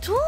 遠いね。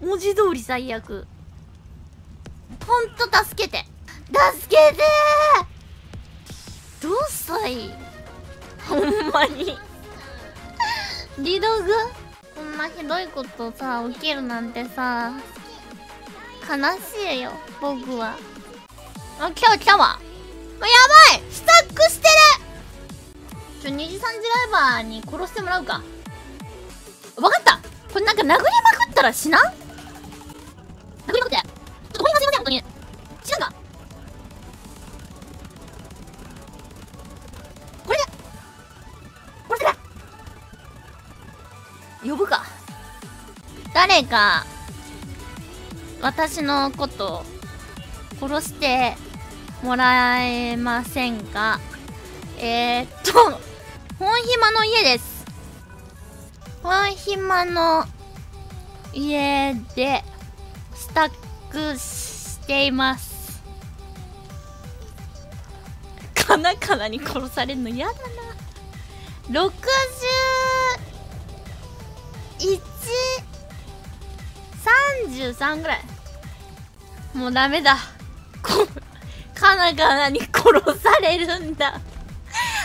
文字通り最悪。ほんと助けて助けてー。どうしたらいいほんまにリログこんなひどいことさ起きるなんてさ悲しいよ。僕はあ来たわやばいスタックしてる。2次3次ライバーに殺してもらうか。わかった。これなんか殴りまくったら死なん殴りまくってちょっとごめんなさい本当に死なんだこれでこれで呼ぶか。誰か私のこと殺してもらえませんか。本暇の家です。本暇の家でスタックしています。カナカナに殺されるの嫌だな。6133ぐらいもうダメだ。カナカナに殺されるんだ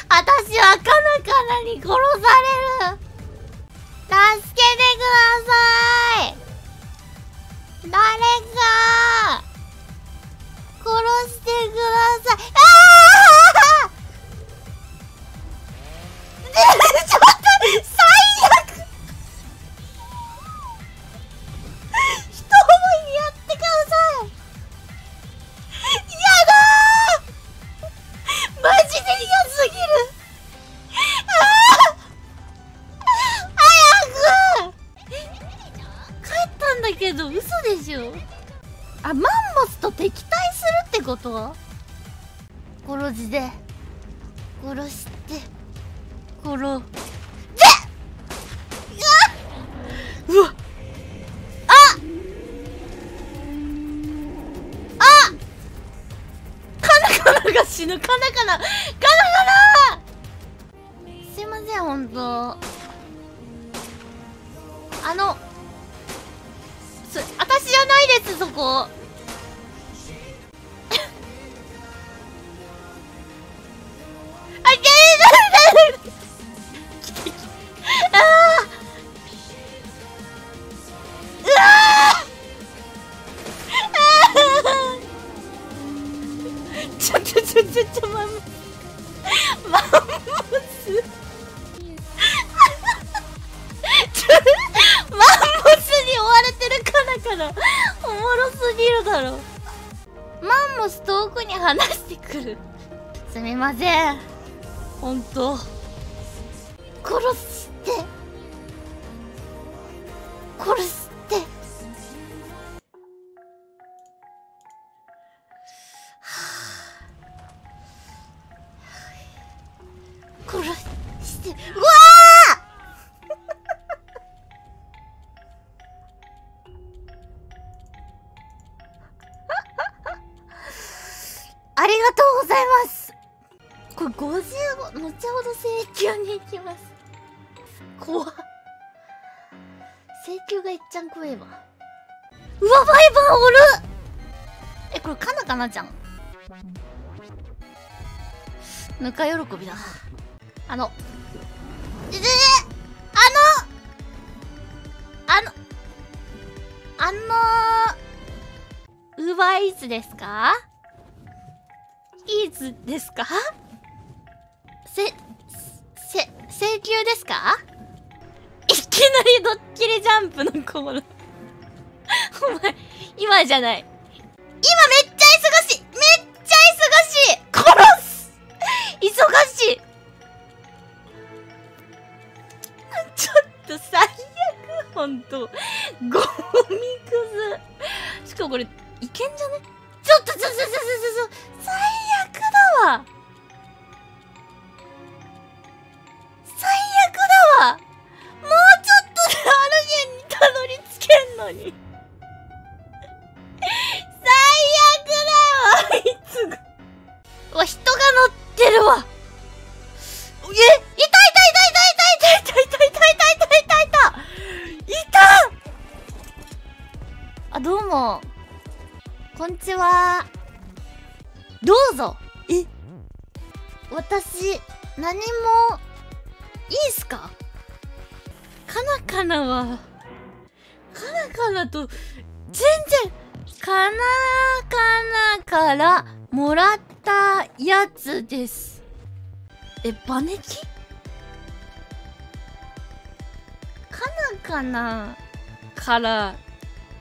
私はカナカナに殺される。助けてください。誰か殺してください。ああちょっと最悪一思いにやってください。やだーマジで嫌すぎる。けど嘘でしょ。あ、マンモスと敵対するってこと？殺しで殺して殺でうわっうわっああカナカナが死ぬ。カナカナすいません本当私じゃないですそこちょっとマンモスおもろすぎるだろ。マンモス遠くに話してくるすみません本当。殺して殺してはあ殺してうわありがとうございます。これ55後ほど請求に行きます。怖っ請求がいっちゃん怖えわ。うわバイバーおる。えこれカナカナじゃん。ぬか喜びだ。ウーバーイーツですか？イーツですか？請求ですか？いきなりドッキリジャンプのコールお前、今じゃない。今めっちゃ忙しい殺す忙しいちょっと最悪ほんと。ゴミくず。しかもこれ、いけんじゃね？ちょっと、最悪だわ。最悪だわ。もうちょっとでアルゲンにたどり着けんのに。最悪だわ、あいつが。うわ、人が乗ってるわ。え？あ、どうも。こんにちは。どうぞ。え？私、何も、いいっすか？カナカナは、カナカナと、全然、カナカナからもらったやつです。え、バネキ？カナカナから、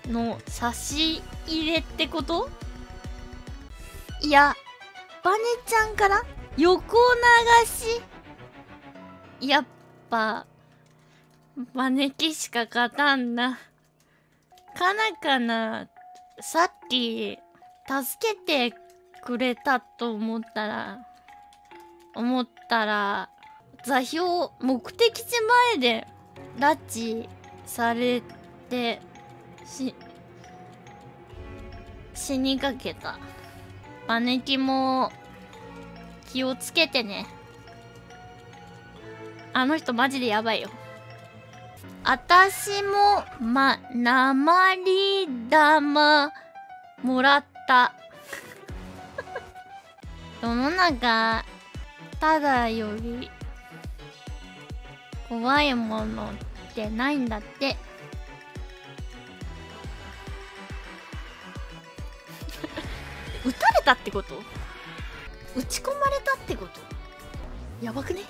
の差し入れってこと？いや、バネちゃんから横流し？やっぱ、バネキしか勝たんな。カナカナ、さっき、助けてくれたと思ったら、座標、目的地前で拉致されて、死にかけた。バネキも、気をつけてね。あの人マジでやばいよ。あたしも、なまり玉、もらった。世の中、ただより、怖いものってないんだって。撃たれたってこと？撃ち込まれたってこと？やばくね？